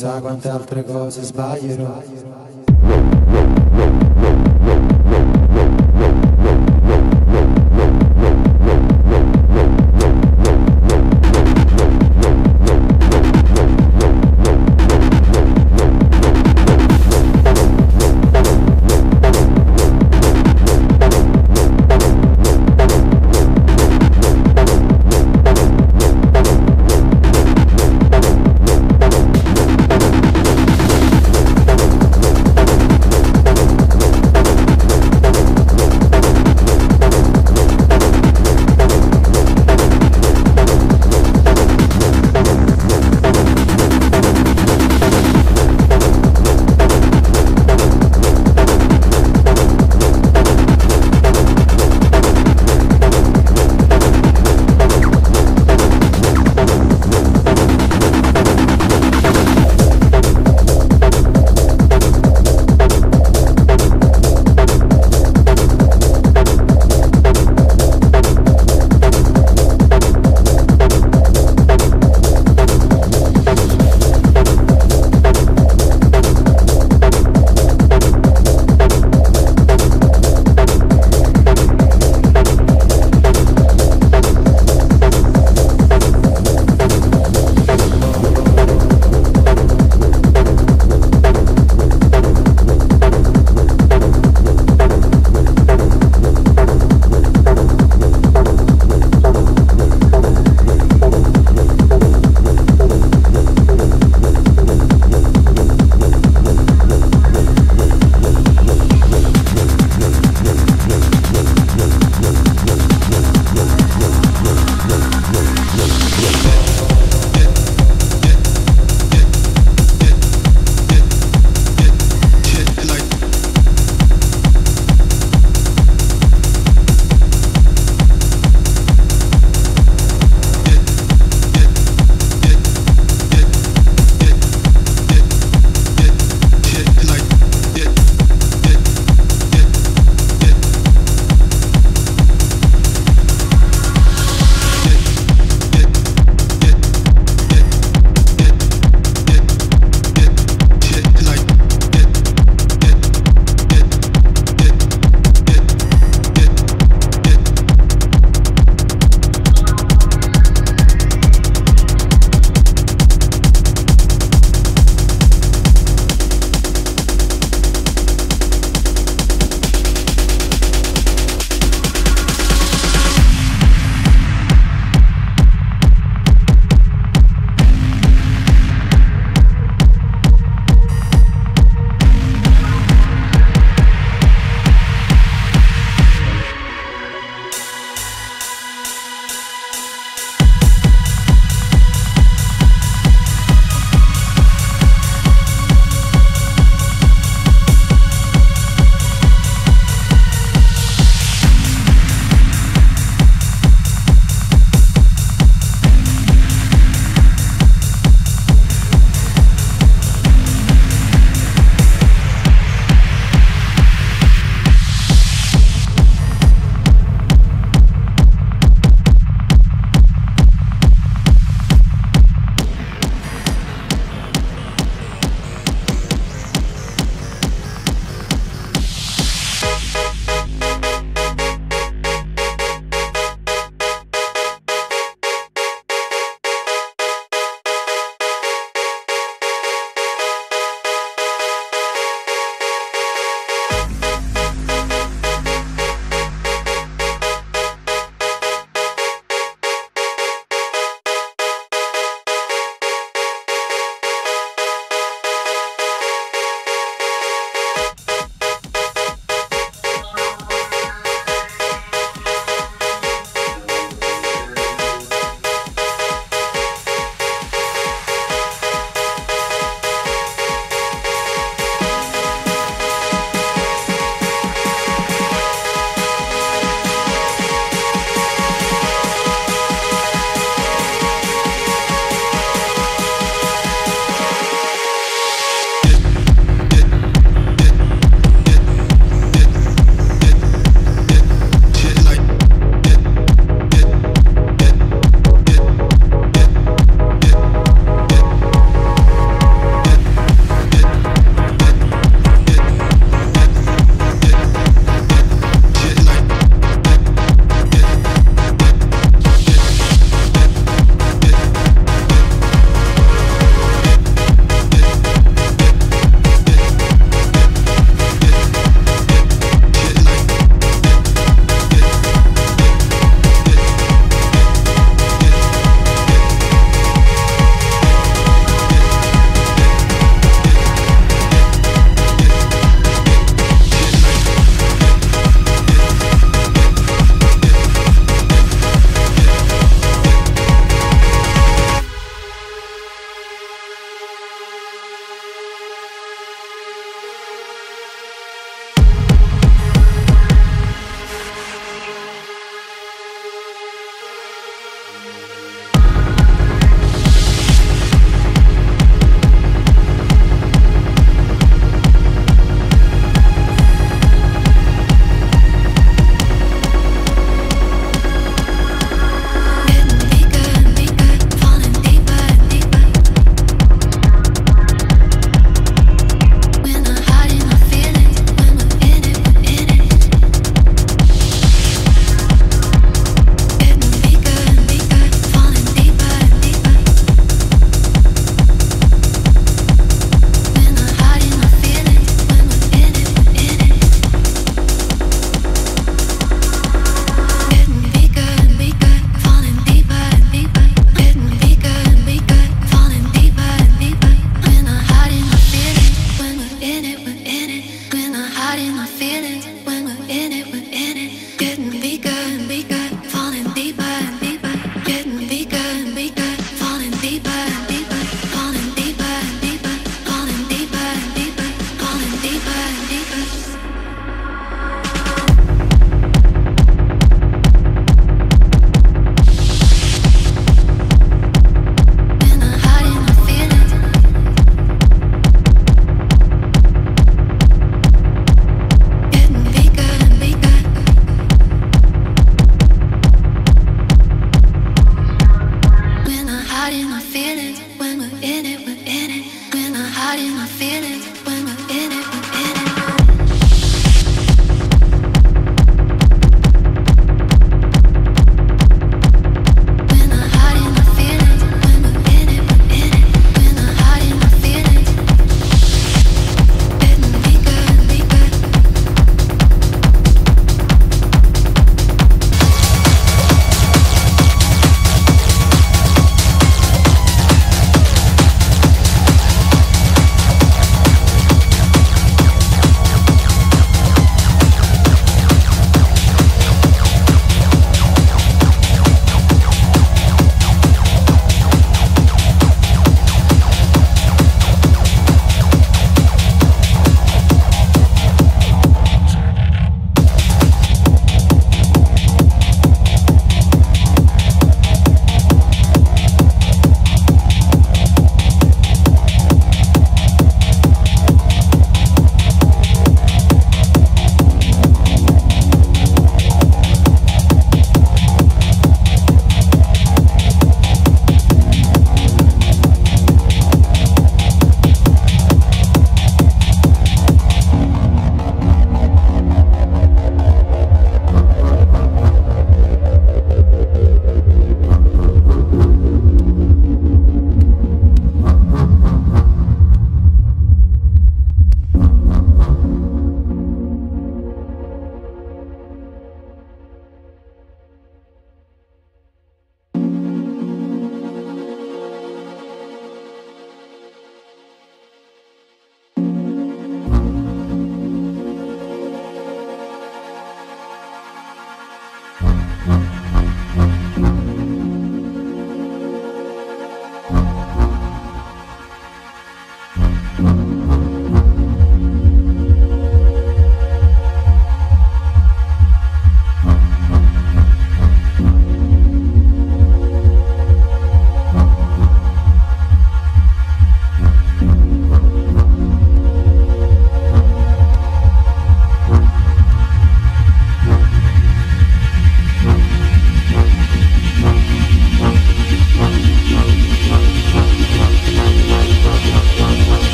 chissà quante altre cose sbaglierò.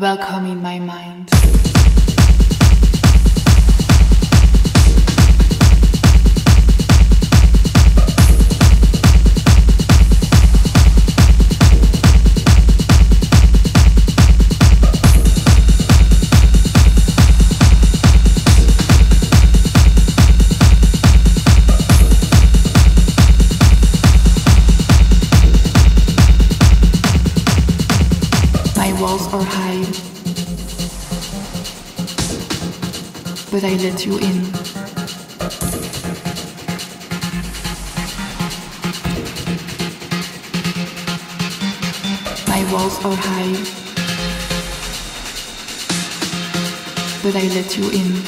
welcome in my mind. Walls are high, but I let you in. My walls are high, but I let you in.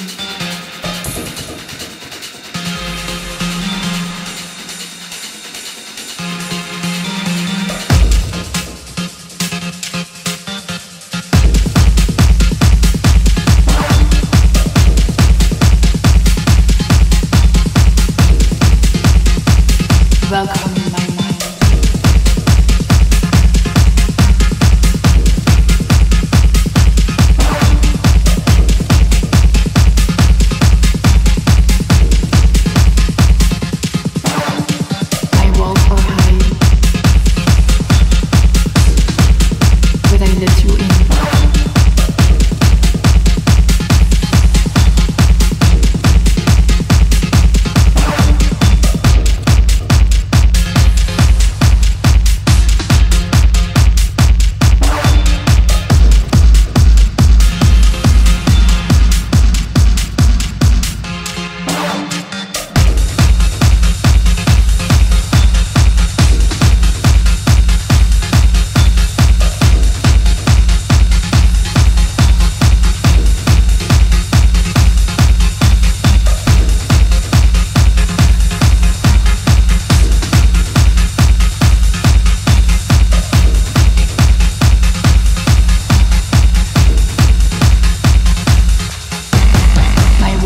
Welcome in my mind.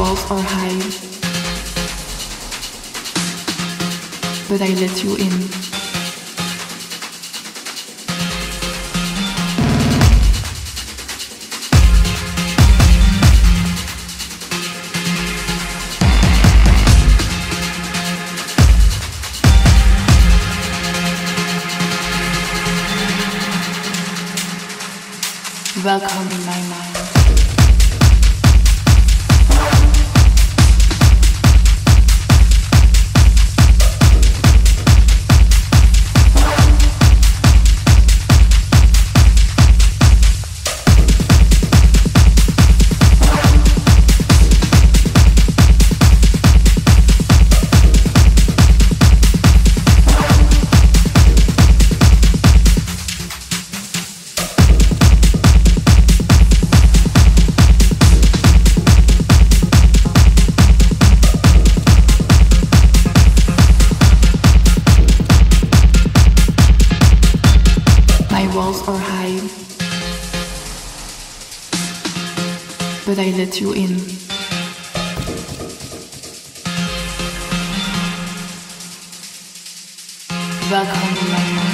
My walls are high, but I let you in. Or high, but I let you in. Welcome in my mind. Walls are high, but I let you in. Welcome to my mind.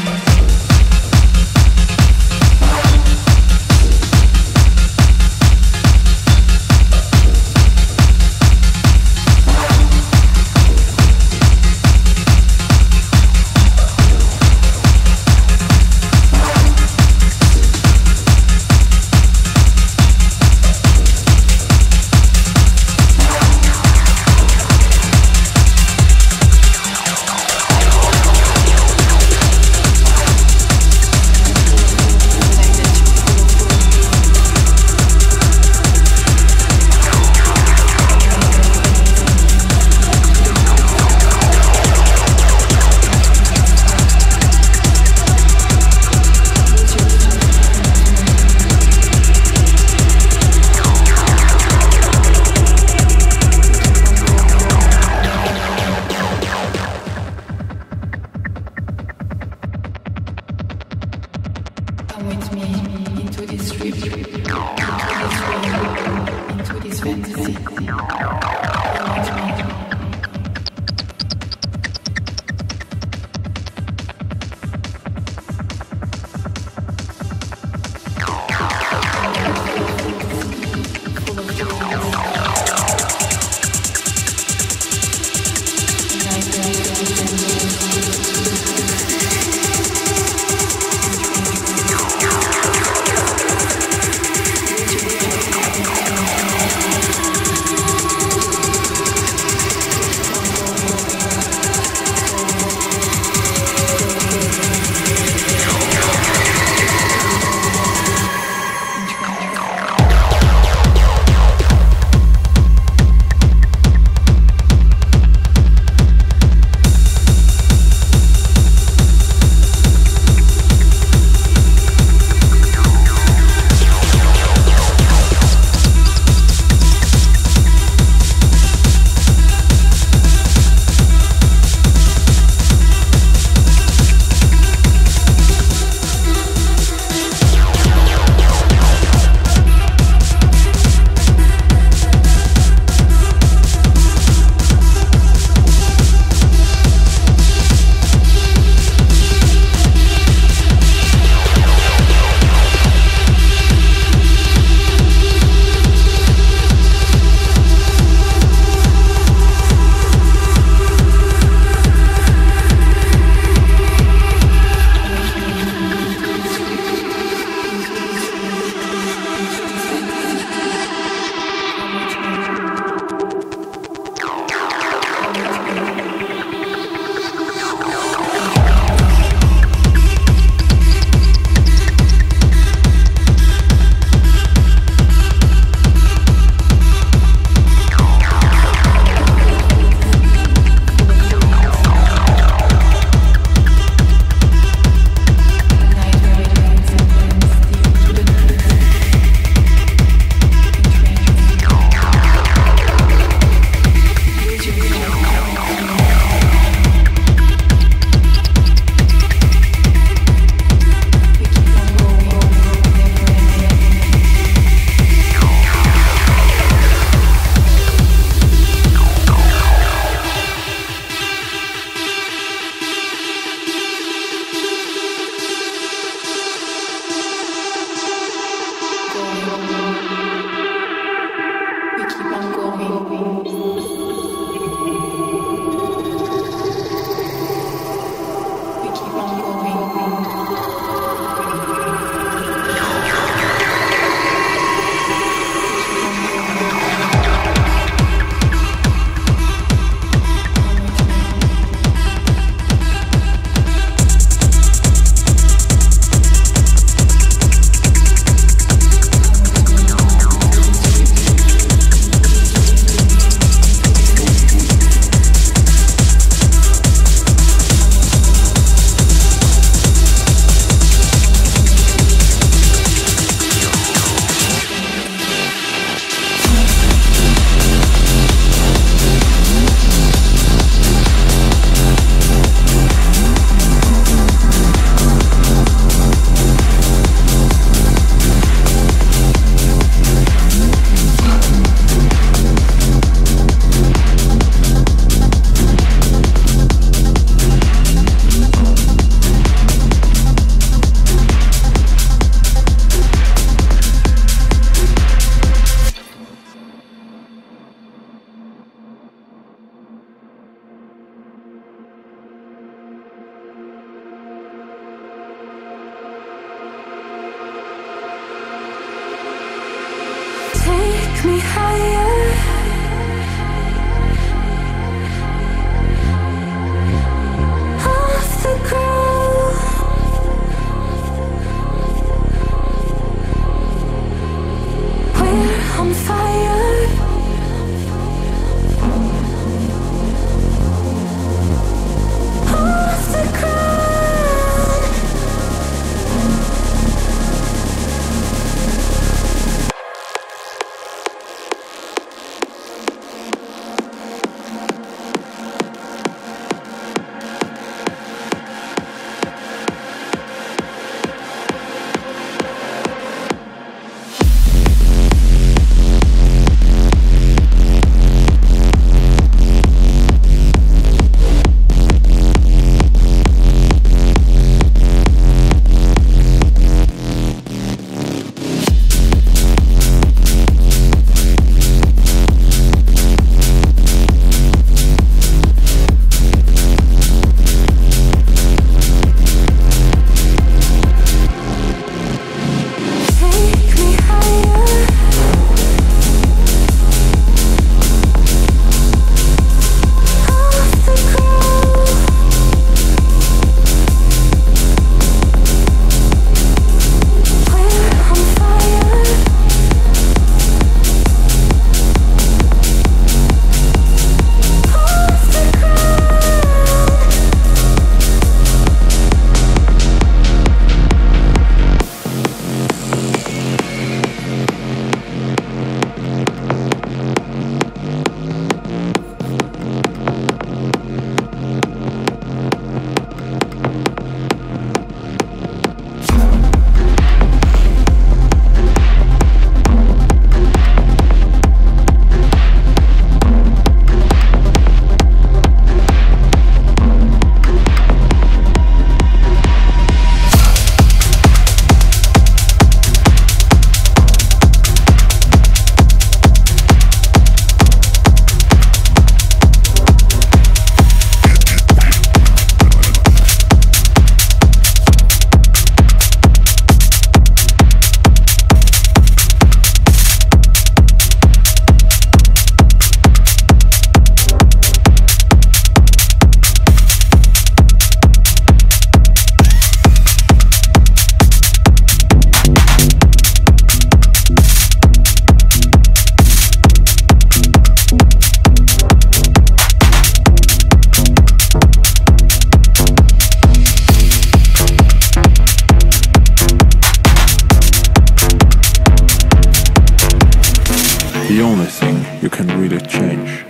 you can really change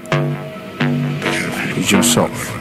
yourself.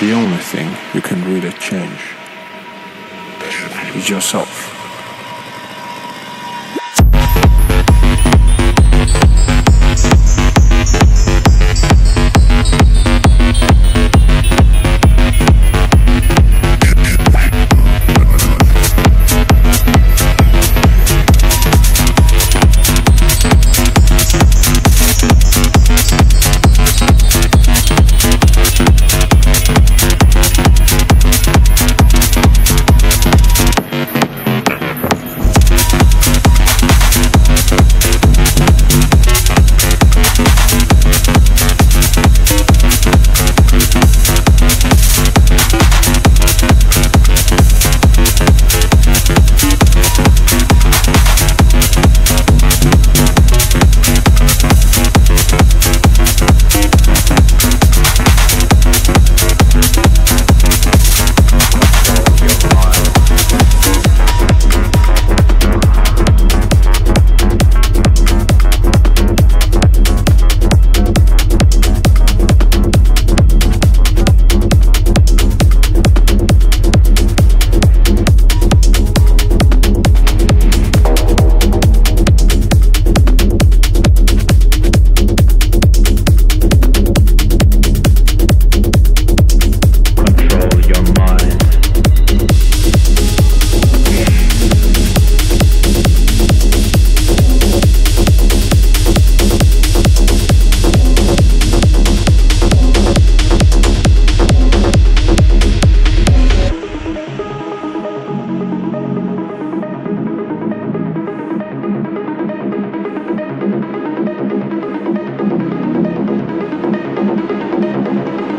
The only thing you can really change is yourself.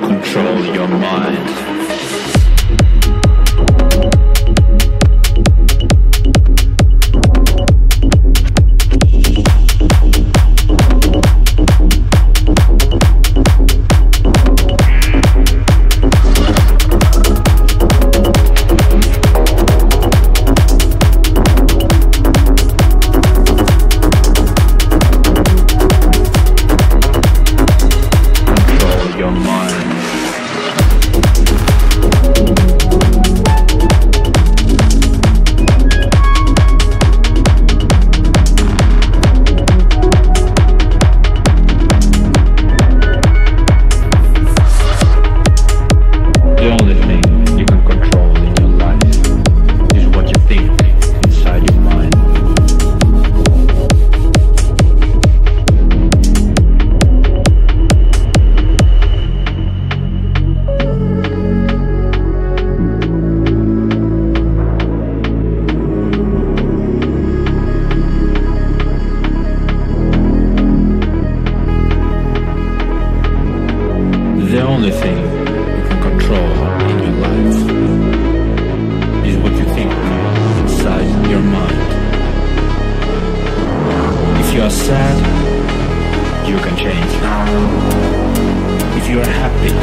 Control your mind. Your mind. you're sad, you can change. If you're happy,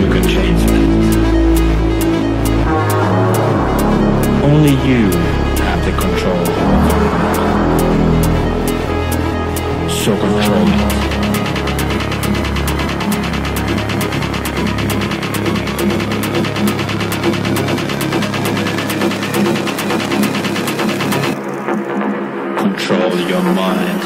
you can change that. Only you have the control. So control it. Control your mind.